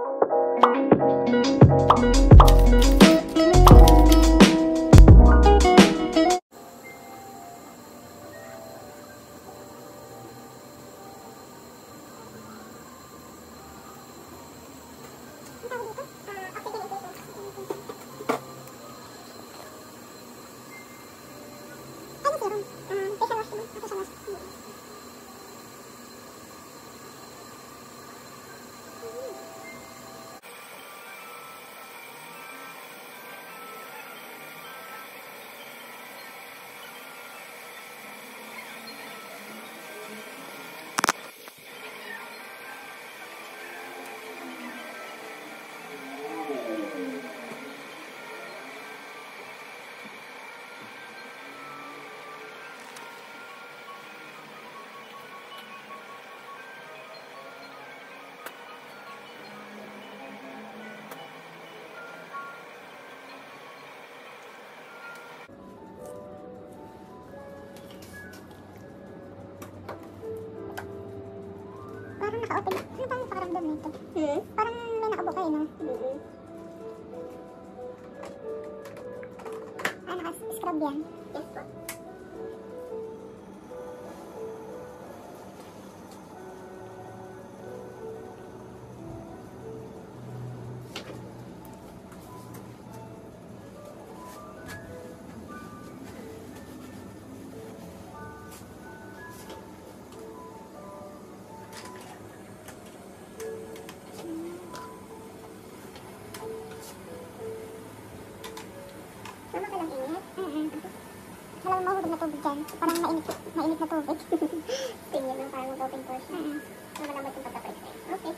Naka-open. Ano ba yung pakaramdam nito? Parang may nakaubo kayo, no? Ah, naka-scrub yan? Yes po. Diyan, parang mainit na tubig. Tingin lang parang mag-open portion. Malamad yung pagka-press ko. Okay.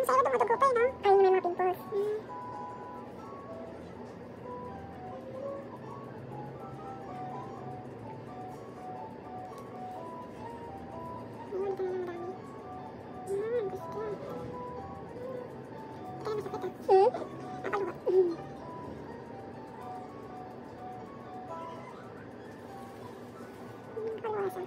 Yung sa iba dumadugupay, no? Ayun yung may mga pimples. Ayun, ito na lang dami. Ayun, gusto. Kaya masakit, ah. Napaluwa. Napaluwa siya.